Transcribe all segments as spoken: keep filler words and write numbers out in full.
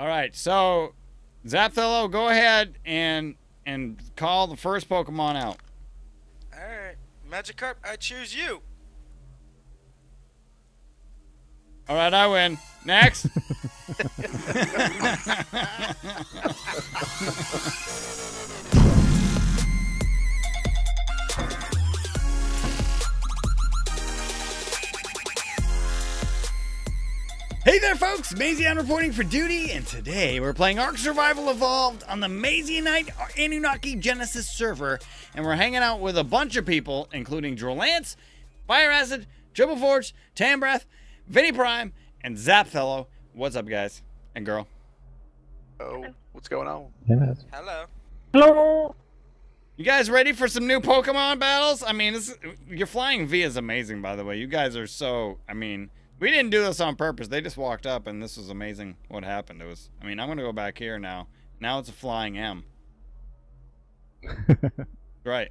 All right, so Zapfellow, go ahead and and call the first Pokemon out. All right, Magikarp, I choose you. All right, I win. Next. Hey there, folks! Mazion reporting for duty, and today we're playing Ark Survival Evolved on the Mazionite Anunnaki Genesis server, and we're hanging out with a bunch of people, including Drill Lance, Fire Acid, Triple Forge, Tam Breath, Vinny Prime, and Zapfellow. What's up, guys and girl? Oh, what's going on? Hello. Hello. You guys ready for some new Pokemon battles? I mean, this, your flying V is amazing, by the way. You guys are so, I mean. We didn't do this on purpose. They just walked up, and this was amazing what happened. It was, I mean, I'm going to go back here now. Now it's a flying M. Right.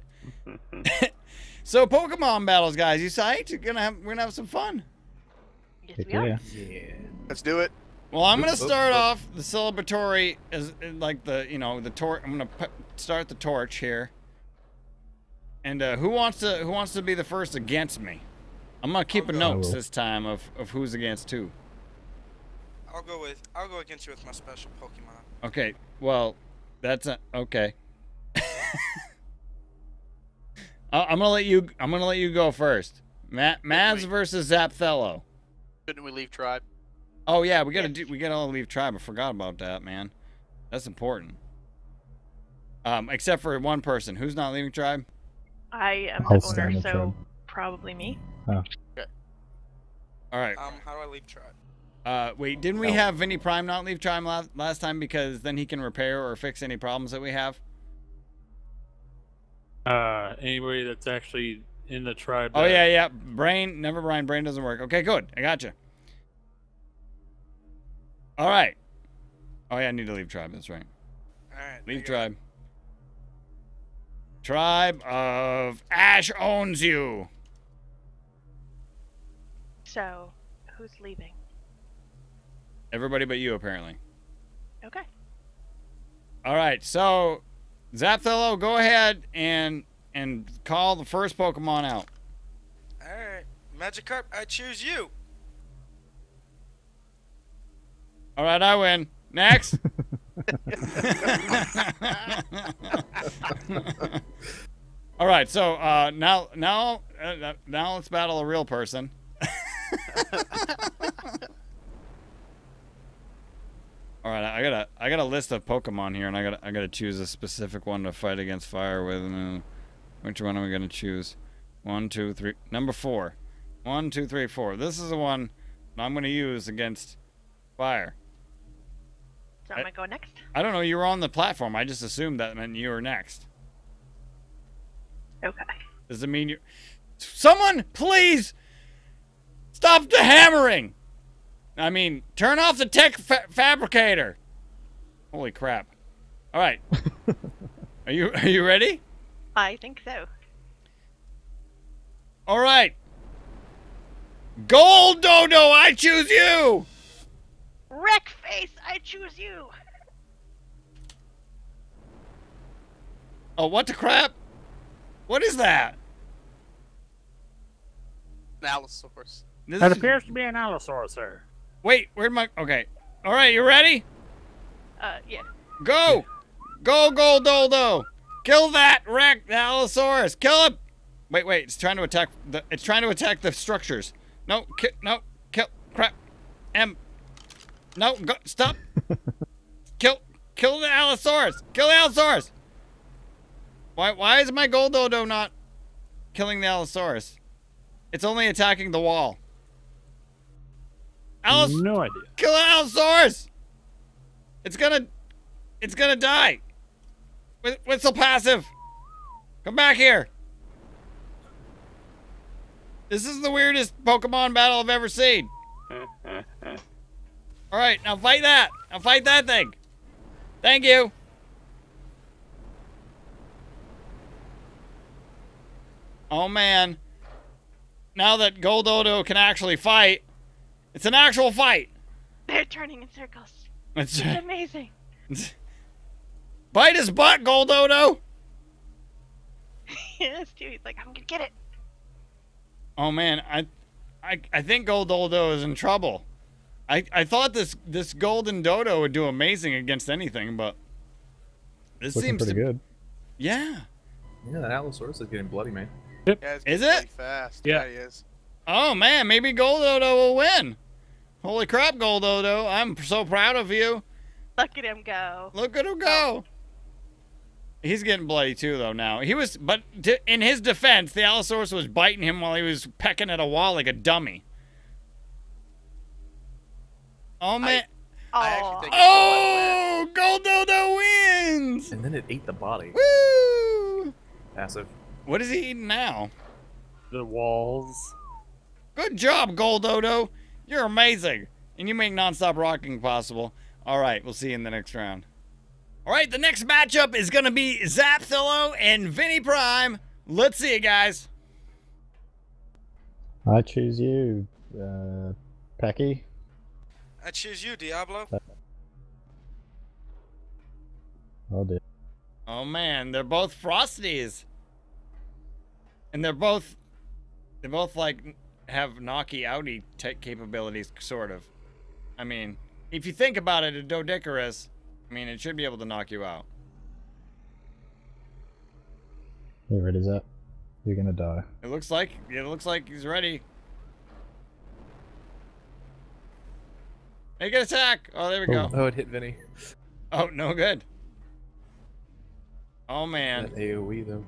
So Pokemon battles, guys. You psyched? You're gonna have, we're going to have some fun. Yes, we are. Yeah. Let's do it. Well, I'm going to start off the celebratory, as like the, you know, the torch. I'm going to start the torch here. And uh, who wants to who wants to be the first against me? I'm gonna keep a notes this time of, of who's against who. I'll go with I'll go against you with my special Pokemon. Okay, well, that's a, okay. I'm gonna let you I'm gonna let you go first. Ma Maz versus Zapfellow. Shouldn't we leave tribe? Oh yeah, we gotta yeah. do we gotta all leave tribe. I forgot about that, man. That's important. Um, except for one person. Who's not leaving tribe? I am the owner, so tribe. Probably me. Oh. Okay. All right. Um, how do I leave tribe? Uh, wait, didn't we no. have Vinny Prime not leave tribe last, last time because then he can repair or fix any problems that we have? Uh, anybody that's actually in the tribe. Oh, yeah, yeah. Brain, never mind. Brain doesn't work. Okay, good. I gotcha. All right. Oh, yeah, I need to leave tribe. That's right. All right. Leave tribe. It. Tribe of Ash owns you. So, who's leaving? Everybody but you, apparently. Okay. All right, so Zapfellow, go ahead and and call the first Pokemon out. All right, Magikarp, I choose you. All right, I win. Next. All right, so uh, now now uh, now let's battle a real person. All right, I got a I got a list of Pokemon here, and I got I got to choose a specific one to fight against fire with. And which one am I going to choose? One, two, three. Number four. One, two, three, four. This is the one I'm going to use against fire. So am I going next? I don't know. You were on the platform. I just assumed that meant you were next. Okay. Does it mean you? Someone, please. Stop the hammering! I mean, turn off the tech fa fabricator. Holy crap! All right, are you are you ready? I think so. All right, Gold Dodo, I choose you. Wreckface, I choose you. Oh, what the crap? What is that? Allosaurus. This that appears to be an Allosaur, sir. Wait, where'd my... Okay. All right, you ready? Uh, yeah. Go! Go, Goldoldo! Kill that wreck, the Allosaurus! Kill him! Wait, wait, it's trying to attack the... It's trying to attack the structures. No, ki no, kill... Crap. M. No, go, stop. Kill... Kill the Allosaurus! Kill the Allosaurus! Why, why is my Goldoldo not killing the Allosaurus? It's only attacking the wall. Alice, no idea. Kill an Allosaurus! It's gonna, it's gonna die. Whistle passive. Come back here. This is the weirdest Pokemon battle I've ever seen. All right, now fight that. Now fight that thing. Thank you. Oh man. Now that Goldodo can actually fight, it's an actual fight. They're turning in circles. It's, it's amazing. Bite his butt, Goldodo! Yes, dude. He's like, I'm gonna get it. Oh man, I, I, I think Goldodo is in trouble. I, I thought this this golden dodo would do amazing against anything, but this Looking seems pretty to, good. Yeah. Yeah, that Allosaurus is getting bloody, man. Yep. Yeah, is it? Fast. Yeah. Yeah, he is. Oh man, maybe Goldodo will win. Holy crap, Goldodo! I'm so proud of you. Look at him go. Look at him go. He's getting bloody too, though. Now he was, but to, in his defense, the Allosaurus was biting him while he was pecking at a wall like a dummy. Oh man! I, I actually think oh, Goldodo wins! And then it ate the body. Woo! Massive. What is he eating now? The walls. Good job, Goldodo. You're amazing, and you make nonstop rocking possible. All right, we'll see you in the next round. All right, the next matchup is going to be Zapfellow and Vinny Prime. Let's see it, guys. I choose you, uh, Pecky. I choose you, Diablo. Oh, dear. Oh, man, they're both Frosties. And they're both, they're both, like, have knocky-outy tech capabilities, sort of. I mean, if you think about it, a Dodicarus, I mean, it should be able to knock you out. You ready, Zap? You're gonna die. It looks like, it looks like he's ready. Make an attack! Oh, there we oh. go. Oh, it hit Vinny. Oh, no good. Oh, man. That A O E, though.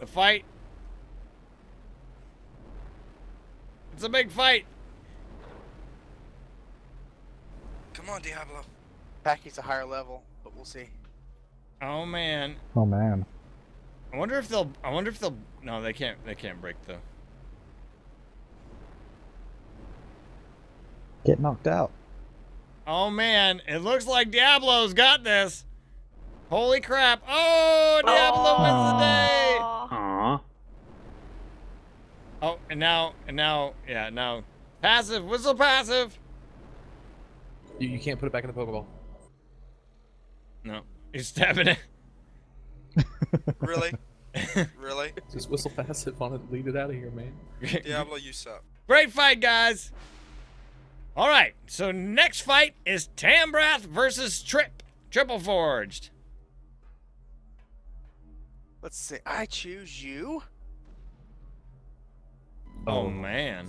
The fight. It's a big fight. Come on, Diablo. Packy's a higher level, but we'll see. Oh man. Oh man. I wonder if they'll. I wonder if they'll. No, they can't. They can't break though. Get knocked out. Oh man! It looks like Diablo's got this. Holy crap! Oh, Diablo wins the day. Aww. Oh, and now, and now, yeah, now, passive, whistle passive. You, you can't put it back in the Pokeball. No, he's stabbing it. Really? Really? Just whistle passive on it, lead it out of here, man. Diablo, you suck. Great fight, guys. All right, so next fight is Tam Breath versus Trip, Triple Forged. Let's see, I choose you. Oh, man.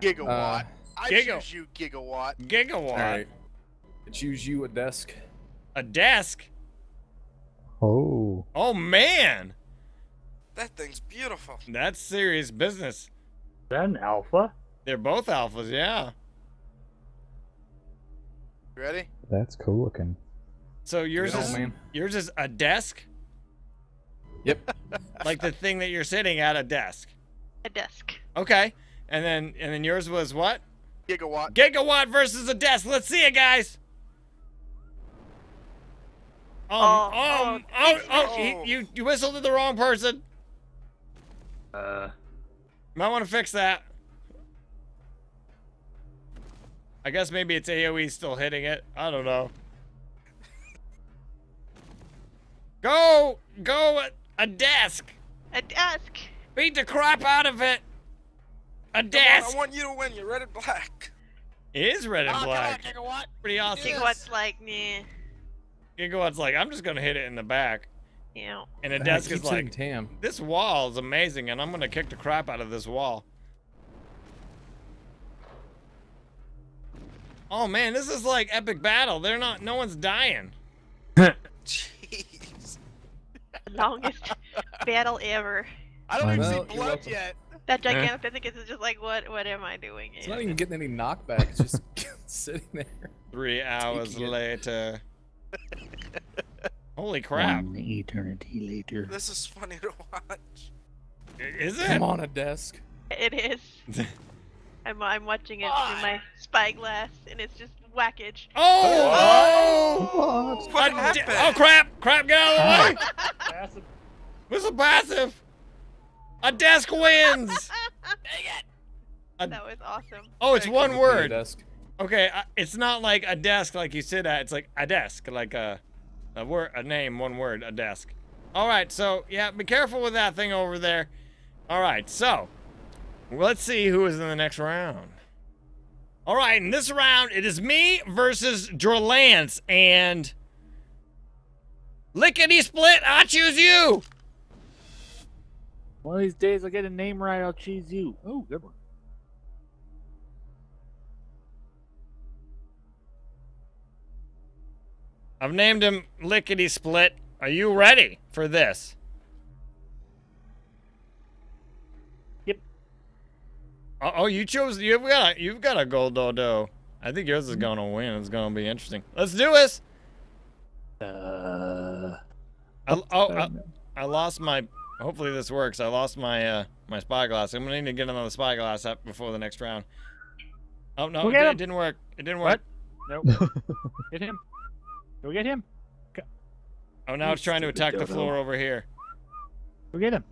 Gigawatt. Uh, I giga choose you, Gigawatt. Gigawatt. All right. I choose you, a desk. A desk? Oh. Oh, man. That thing's beautiful. That's serious business. Is that an alpha? They're both alphas, yeah. You ready? That's cool looking. So yours, yeah, is, man. yours is a desk? Yep. Like the thing that you're sitting at, a desk. A desk. Okay. And then and then yours was what? Gigawatt. Gigawatt versus a desk. Let's see it, guys. Um, oh, um, oh, oh, oh. He, you, you whistled to the wrong person. Uh. Might want to fix that. I guess maybe it's A O E still hitting it. I don't know. Go! Go! A desk! A desk! Beat the crap out of it! A desk! On, I want you to win, you're red and black. It is red and oh, black. God, Gigawatt. Pretty awesome. Gigawatt's like, nah. Gigawatt's like, I'm just gonna hit it in the back. Yeah. And a desk is like, Tam, this wall is amazing and I'm gonna kick the crap out of this wall. Oh man, this is like epic battle. They're not, no one's dying. Jeez. The longest battle ever. I don't even well, see blood yet. That gigantic eh. is just like, what What am I doing here? It's not even getting any knockback, it's just sitting there. Three hours later. Holy crap. One eternity later. This is funny to watch. Is it? I'm on a desk. It is. I'm, I'm watching it oh. through my spyglass, and it's just whackage. Oh! Oh, oh. What happened? Oh, crap! Crap, get out of the way! Passive. Whistle passive! A desk wins! Dang it! A... That was awesome. Oh, it's Thank one word. Desk. Okay, it's not like a desk like you sit at. It's like a desk, like a, a word, a name, one word, a desk. All right, so yeah, be careful with that thing over there. All right, so let's see who is in the next round. All right, in this round, it is me versus Drill Lance, and lickety split, I choose you. One of these days, I'll get a name right. I'll choose you. Oh, good one. I've named him Lickety Split. Are you ready for this? Yep. Uh oh, you chose. You've got. A, you've got a gold dodo. I think yours is gonna win. It's gonna be interesting. Let's do this. Uh. I, oh, I, I lost my. Hopefully this works. I lost my uh my spyglass. I'm gonna need to get another spyglass up before the next round. Oh no, it, it didn't work. It didn't work. What? Nope. Hit him. Go get him. Go. Oh, now it's trying to attack the floor over here. Go get him.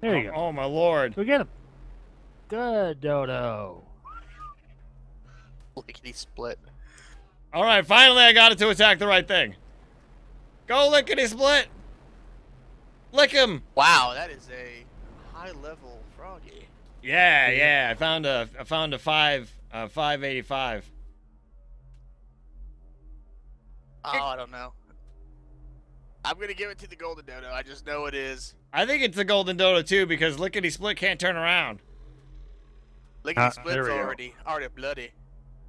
There you oh, go. Oh, my lord. Go get him. Good, Dodo. Lickety split. All right, finally I got it to attack the right thing. Go, lickety split. Lick him. Wow, that is a high-level froggy. Yeah, yeah. I found a, I found a five, uh, five eighty-five. Oh, I don't know. I'm going to give it to the Golden Dodo. I just know it is. I think it's the Golden Dodo, too, because Lickety Split can't turn around. Lickety uh, Split's already, already bloody.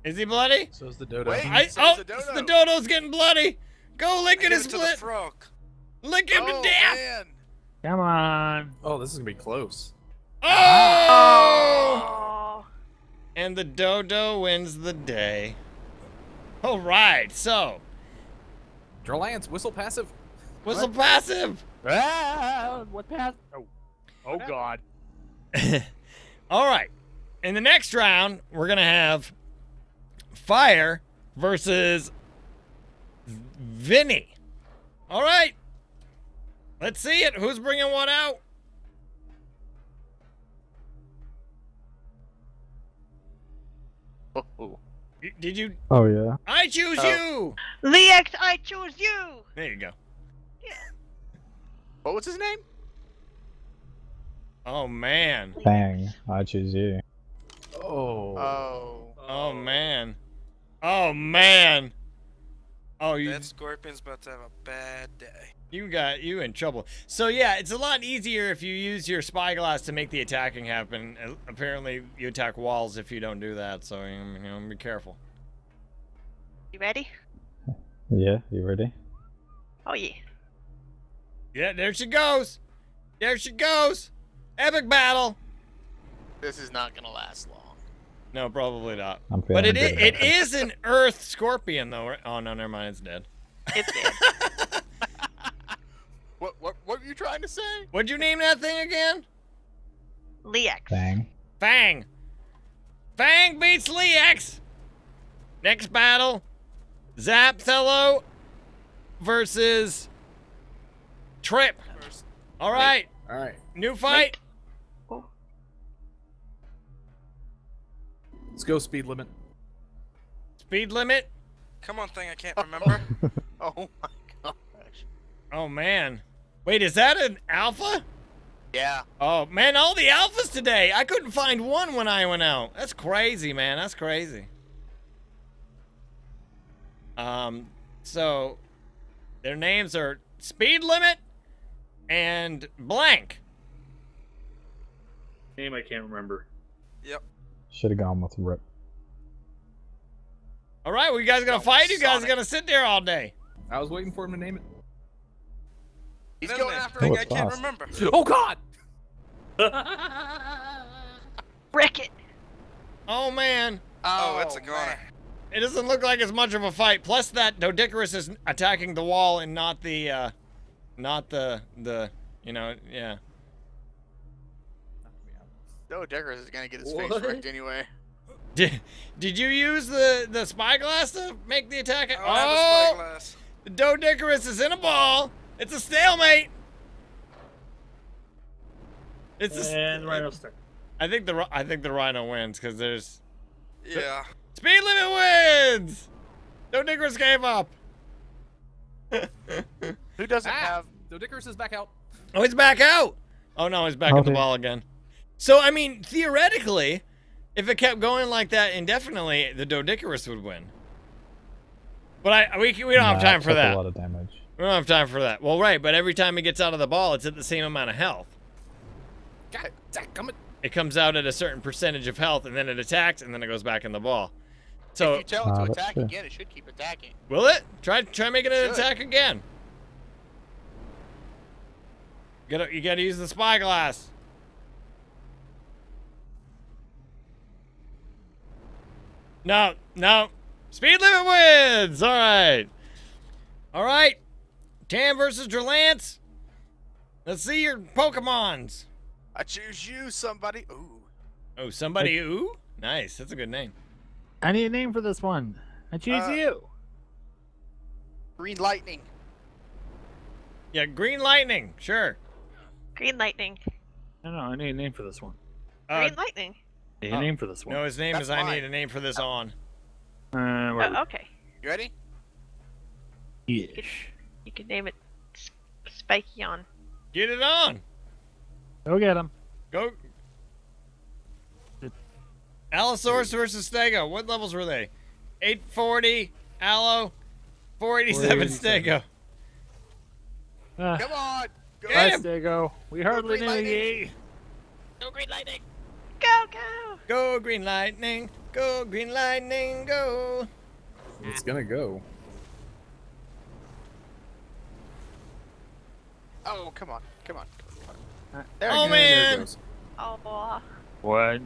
Is he bloody? So is the Dodo. Wait, I, so oh, the, dodo. the Dodo's getting bloody. Go Lickety Split. Lick him oh, to death. Man. Come on. Oh, this is going to be close. Oh! oh! And the Dodo wins the day. All right, so... Drill Lance, whistle passive. Whistle what? passive. Ah, what pass? Oh, oh God. All right. In the next round, we're going to have Fire versus Vinny. All right. Let's see it. Who's bringing what out? Oh. Did you? Oh, yeah. I choose oh. you! Lex, I choose you! There you go. Yeah. What was his name? Oh, man. Bang, I choose you. Oh. Oh. Oh, man. Oh, man. Oh, you. That scorpion's about to have a bad day. You got you in trouble. So, yeah, it's a lot easier if you use your spyglass to make the attacking happen. Apparently, you attack walls if you don't do that, so you know, be careful. You ready? Yeah, you ready? Oh, yeah. Yeah, there she goes. There she goes. Epic battle. This is not going to last long. No, probably not. I'm but it is, it is an earth scorpion, though. Oh, no, never mind. It's dead. It's dead. What, what what were you trying to say? What'd you name that thing again? Lex. Fang. Fang. Fang beats Lex. Next battle, Zapfellow versus Trip. All right. All right. New fight. Wait. Let's go speed limit. Speed limit. Come on, thing I can't remember. Oh my gosh. Oh man. Wait, is that an alpha? Yeah. Oh, man, all the alphas today. I couldn't find one when I went out. That's crazy, man. That's crazy. Um, so their names are Speed Limit and Blank. Name I can't remember. Yep. Should have gone with Rip. All right, well, you guys going to fight? You guys going to sit there all day? I was waiting for him to name it. He's no, going after oh, I can't fast. remember. Oh, God! Wreck it! Oh, man. Oh, it's oh, a goner. It doesn't look like it's much of a fight. Plus that Dodicarus is attacking the wall and not the, uh, not the, the, you know, yeah. Dodicarus is going to get his what? face wrecked anyway. Did, did you use the, the spyglass to make the attack? I don't oh! have a spyglass. The Dodicarus is in a ball. It's a stalemate. It's a and st Rhino stick. I think the I think the Rhino wins because there's Yeah. Speed limit wins! No Dickers gave up. Who doesn't ah. have? No Dickers is back out. Oh, he's back out. Oh no, he's back at the wall again. So I mean, theoretically, if it kept going like that indefinitely, the Dodicarus would win. But I we we don't nah, have time for that. A lot of damage. We don't have time for that. Well, right, but every time it gets out of the ball, it's at the same amount of health. God, it. it comes out at a certain percentage of health, and then it attacks, and then it goes back in the ball. So if you tell it to nah, attack true. again, it should keep attacking. Will it? Try try making it, it an attack again. You gotta, you gotta use the spyglass. No, no. Speed limit wins! Alright. Alright. Tam versus Drill Lance. Let's see your Pokemons. I choose you, somebody. Ooh. Oh, somebody I, ooh? Nice. That's a good name. I need a name for this one. I choose uh, you. Green Lightning. Yeah, Green Lightning. Sure. Green Lightning. No, no, I need a name for this one. Uh, Green Lightning. I need a name for this one. No, his name That's is mine. I need a name for this oh. on. Uh, where oh, okay. You ready? Yeah. You, you can name it Sp Spiky on. Get it on. Go get him. Go. Allosaurus versus Stego. What levels were they? eight forty Allo, four eighty-seven Stego. Uh, Come on. Go get him. Stego. We hardly knew ye. Go Green Lightning. Go, go. Go Green Lightning. Go Green Lightning, go. It's gonna go. Oh, come on. Come on. Come on. There oh, man. There oh, boy. What?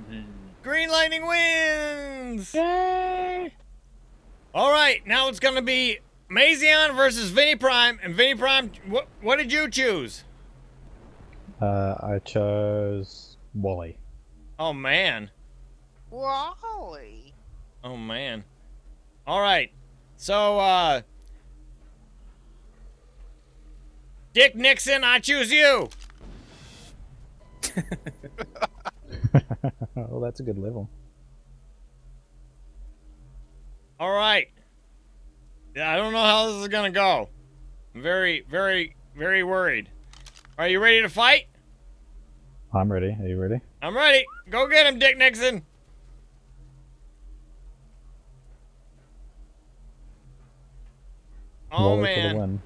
Green Lightning wins! Yay! Alright, now it's gonna be Mazion versus Vinny Prime. And Vinny Prime, what, what did you choose? Uh, I chose Wally. Oh, man. Wally. Oh man. All right. So uh Dick Nixon, I choose you. Well, that's a good level. All right. Yeah, I don't know how this is going to go. I'm very very very worried. Are you ready to fight? I'm ready. Are you ready? I'm ready. Go get him, Dick Nixon. Oh, Wally man.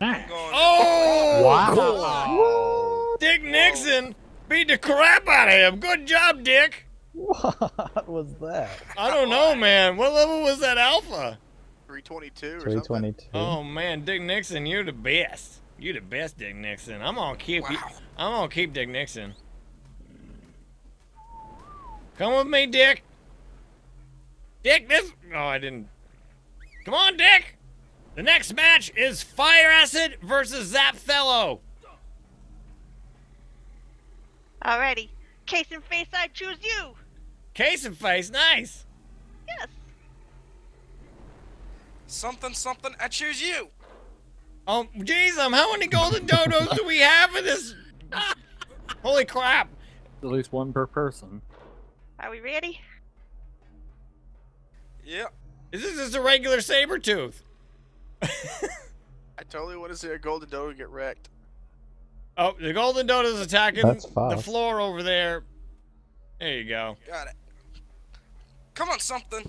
Oh! Wow. Cool. Dick Nixon beat the crap out of him. Good job, Dick. What was that? I don't know, man. What level was that alpha? three twenty-two or something. three twenty-two. Oh, man. Dick Nixon, you're the best. You're the best, Dick Nixon. I'm going to keep wow. you. I'm going to keep Dick Nixon. Come with me, Dick. Dick, this... Oh, I didn't... Come on, Dick. The next match is Fire Acid versus Zapfellow. Alrighty. Case and Face, I choose you. Case and Face, nice. Yes. Something, something, I choose you. Oh, jeez, um, how many golden dodos do we have in this? Holy crap. At least one per person. Are we ready? Yeah. Is this just a regular Sabertooth? I totally want to see a golden dodo get wrecked. Oh, the golden dodo's attacking the floor over there. There you go. Got it. Come on, something.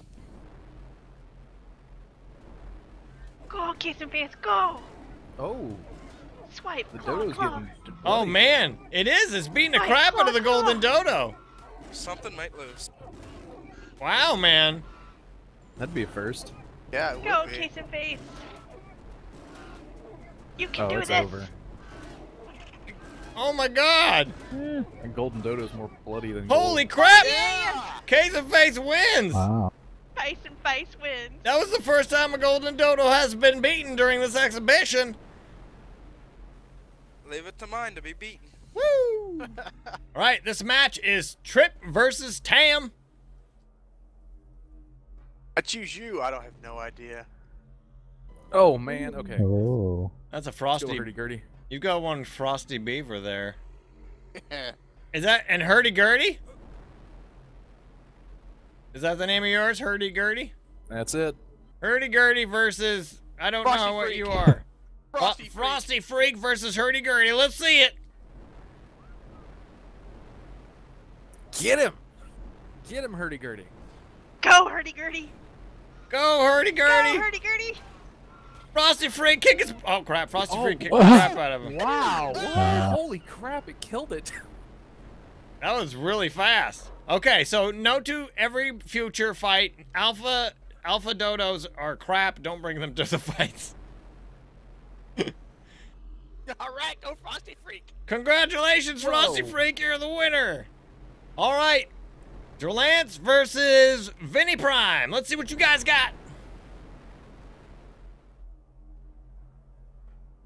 Go, Case and Face, go. Oh. Swipe. The claw, dodo's claw. Getting. Oh man, it is. It's beating Swipe, the crap claw, out of the golden claw. dodo. Something might lose. Wow, man. That'd be a first. Yeah. It go, would be. Case and Face. You can oh, do it's this. over. Oh my God! Eh, and golden dodo is more bloody than. Holy gold. crap! Yeah. Case and Face wins. Wow. Case and Face wins. That was the first time a golden dodo has been beaten during this exhibition. Leave it to mine to be beaten. Woo! All right, this match is Trip versus Tam. I choose you. I don't have no idea. Oh man. Okay. Oh. That's a frosty. Hurdy-gurdy. You've got one frosty beaver there. Is that and hurdy-gurdy? Is that the name of yours? Hurdy Gurdy? That's it. Hurdy Gurdy versus I don't Frosty know what Freak. You are. Frosty, uh, Freak. Frosty Freak versus Hurdy Gurdy. Let's see it. Get him. Get him, Hurdy Gurdy. Go, Hurdy Gurdy. Go, Hurdy Gurdy. Go, Hurdy Gurdy. Frosty Freak kick his. Oh crap! Frosty oh, Freak kicked the crap out of him. Wow! What? Uh, Holy crap! It killed it. That was really fast. Okay, so no to every future fight. Alpha Alpha Dodos are crap. Don't bring them to the fights. All right, go Frosty Freak. Congratulations, Frosty Whoa. Freak! You're the winner. All right, Drill Lance versus Vinny Prime. Let's see what you guys got.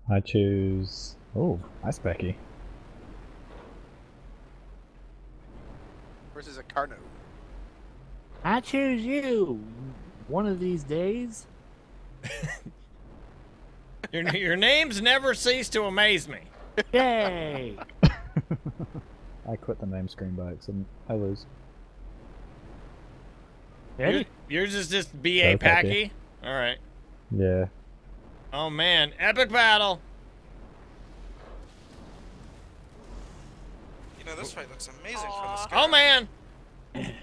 I choose. Oh, Ice Becky. Versus a Carno. I choose you. One of these days. your your names never cease to amaze me. Yay! I quit the name screenbox and I lose. Ready? Yours is just B A Packy. All right. Yeah. Oh man, epic battle! You know, this fight looks amazing Aww. From the sky. Oh man! Good,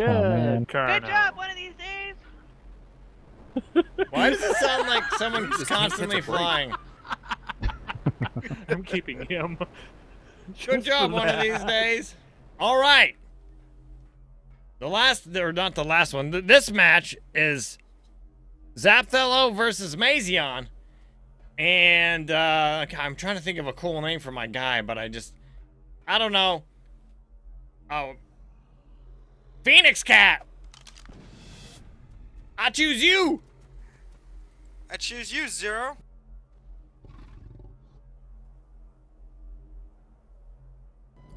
oh, man. Good job, one of these days! Why does it sound like someone's constantly flying? I'm keeping him. Good job, one of these days! Alright! The last, or not the last one, this match is Zapfellow versus Mazion, and uh, I'm trying to think of a cool name for my guy, but I just, I don't know. Oh, Phoenix Cat. I choose you. I choose you, Zero.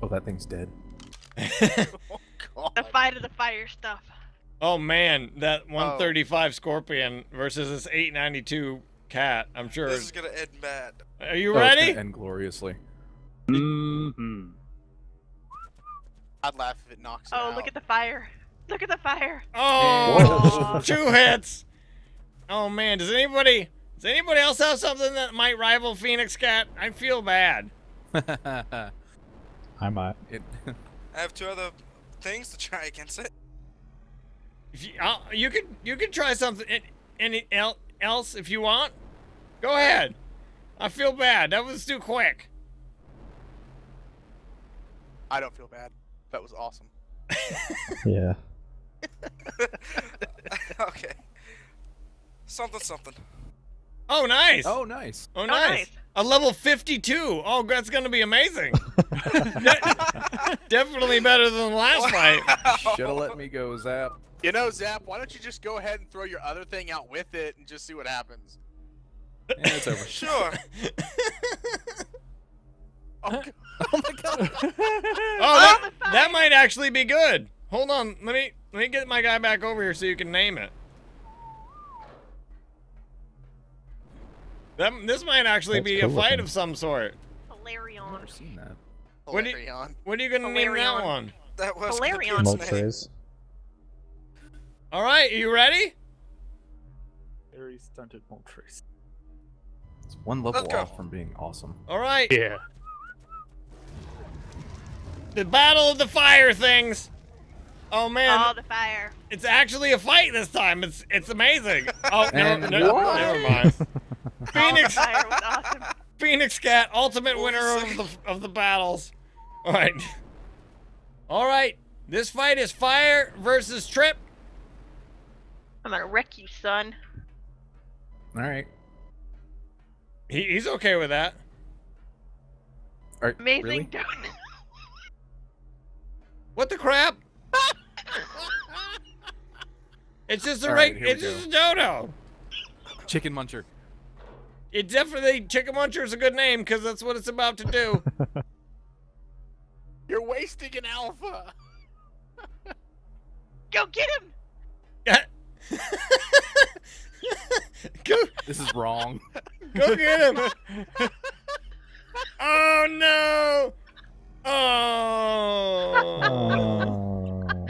Oh, that thing's dead. Oh, God. The fight of the fire stuff. Oh man, that one thirty-five oh. Scorpion versus this eight ninety-two Cat. I'm sure this is gonna end bad. Are you oh, ready? It's gonna end gloriously. Mm-hmm. I'd laugh if it knocks. Oh, it out. Look at the fire! Look at the fire! Oh, two hits! Oh man, does anybody does anybody else have something that might rival Phoenix Cat? I feel bad. I might. It... I have two other things to try against it. If you, uh, you could you could try something any el else if you want. Go ahead. I feel bad. That was too quick. I don't feel bad. That was awesome. Yeah. Okay. Something something. Oh nice. Oh nice. Oh nice. Oh, nice. A level fifty-two. Oh, that's gonna be amazing. Definitely better than the last wow. fight. Shoulda let me go, Zap. You know, Zap, why don't you just go ahead and throw your other thing out with it and just see what happens? And yeah, it's over. Sure. Oh, oh my God. Oh, that, that might actually be good. Hold on, let me let me get my guy back over here so you can name it. That this might actually That's be cool a fight looking. Of some sort. Hilarion. I've never seen that. What are you, what are you gonna Hilarion. Name that one? That was Hilarion's name. All right, you ready? Very stunted Moltres. It's one level off from being awesome. All right. Yeah. The battle of the fire things. Oh man. Oh, the fire. It's actually a fight this time. It's it's amazing. Oh no, no, no, never mind. Phoenix. Oh, fire was awesome. Phoenix Cat, ultimate winner of the of the battles. All right. All right. This fight is fire versus Trip. I'm gonna wreck you, son. All right. He, he's okay with that. All right, amazing. Really? What the crap? It's just a right, it's just a dodo. Chicken Muncher. It definitely Chicken Muncher is a good name because that's what it's about to do. You're wasting an alpha. Go get him. Go. This is wrong. Go get him. Oh no. Oh.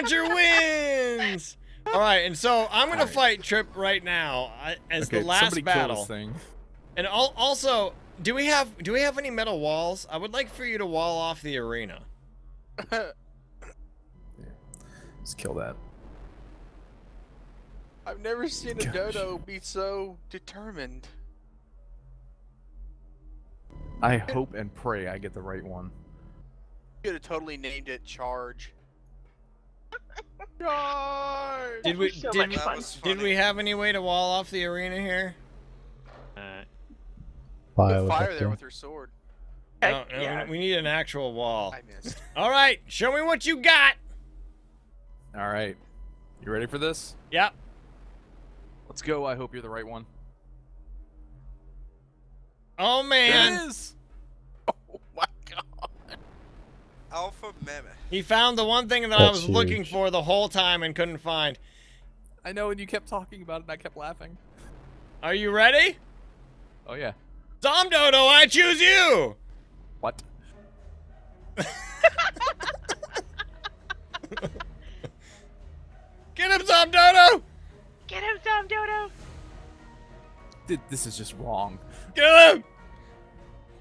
Launcher wins! All right, and so I'm gonna right. fight Trip right now as okay, the last battle. Thing. And al also, do we have do we have any metal walls? I would like for you to wall off the arena. Yeah. Let's kill that. I've never seen a Gosh. dodo be so determined. I hope and pray I get the right one. You could have totally named it Charge. Charge! Did we so did, did we have any way to wall off the arena here? Uh, fire, fire there with her sword. I, no, no, yeah. we, we need an actual wall. I missed. All right, show me what you got. All right, you ready for this? Yep. Let's go. I hope you're the right one. Oh man! There it is. Oh my god! Alpha Mammoth. He found the one thing that That's I was huge. looking for the whole time and couldn't find. I know, and you kept talking about it, and I kept laughing. Are you ready? Oh yeah. Zomdodo, I choose you. What? Get him, Zomdodo! Get him, Zomdodo! Dude, this is just wrong. Get him!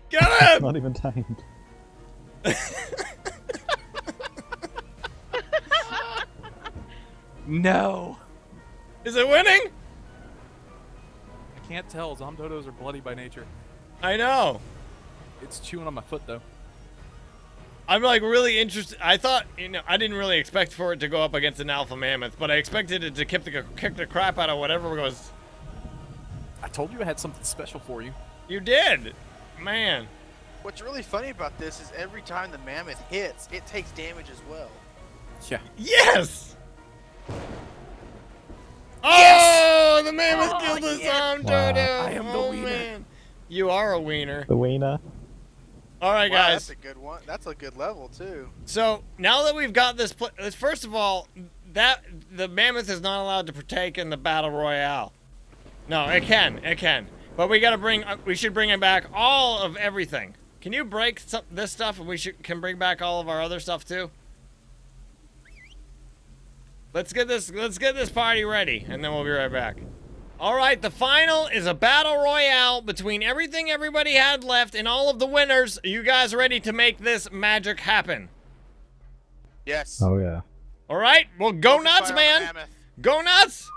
Get him! It's not even timed. No. Is it winning? I can't tell. Zomdodos are bloody by nature. I know. It's chewing on my foot, though. I'm like really interested. I thought, you know, I didn't really expect for it to go up against an alpha mammoth, but I expected it to kick the, kick the crap out of whatever was. I told you I had something special for you. You did, man. What's really funny about this is every time the mammoth hits, it takes damage as well. Yeah. Yes. Yes! Oh, the mammoth oh, killed the yeah. Zom Dodo. Wow. I am the oh, wiener. Man. You are a wiener. The wiener. All right, wow, guys. That's a good one. That's a good level too. So now that we've got this, pl first of all, that the mammoth is not allowed to partake in the battle royale. No, it can, it can. But we gotta bring. Uh, we should bring it back all of everything. Can you break some, this stuff, and we should can bring back all of our other stuff too? Let's get this. Let's get this party ready, and then we'll be right back. All right, the final is a battle royale between everything everybody had left and all of the winners. Are you guys ready to make this magic happen? Yes. Oh, yeah. All right, well, go nuts, man. Go nuts.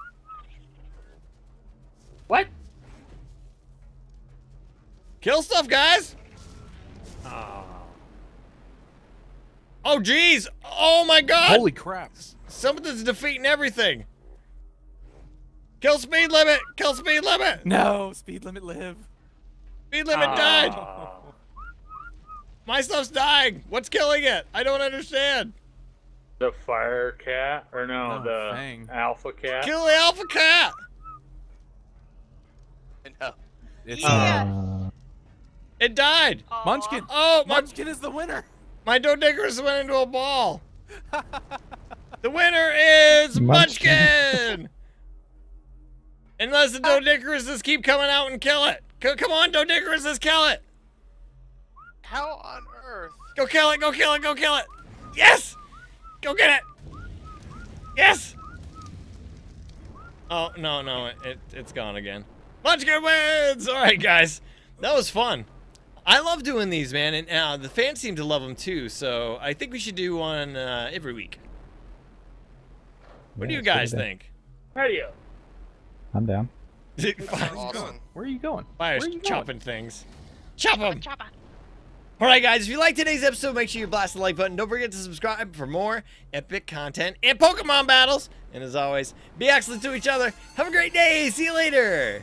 What? Kill stuff, guys. Oh. Oh, geez. Oh, my God. Holy crap. Something's defeating everything. Kill speed limit! Kill speed limit! No, speed limit live. Speed limit oh. died! My stuff's dying! What's killing it? I don't understand. The fire cat? Or no, oh, the dang. alpha cat? Kill the alpha cat! No. It's yeah. uh... It died! Aww. Munchkin! Oh, my... Munchkin is the winner! My Dodicarus went into a ball! The winner is Munchkin! Munchkin. Unless the Dodicaruses keep coming out and kill it. C come on, Dodicaruses, kill it. How on earth? Go kill it, go kill it, go kill it. Yes! Go get it. Yes! Oh, no, no, it, it, it's gone again. Munchkin wins! All right, guys. That was fun. I love doing these, man, and uh, the fans seem to love them, too, so I think we should do one uh, every week. What yeah, do you guys think? Radio. I'm down. Awesome. Where are you going? Fire's you chopping going? things. Chop them! Alright guys, if you liked today's episode, make sure you blast the like button. Don't forget to subscribe for more epic content and Pokemon battles. And as always, be excellent to each other. Have a great day. See you later.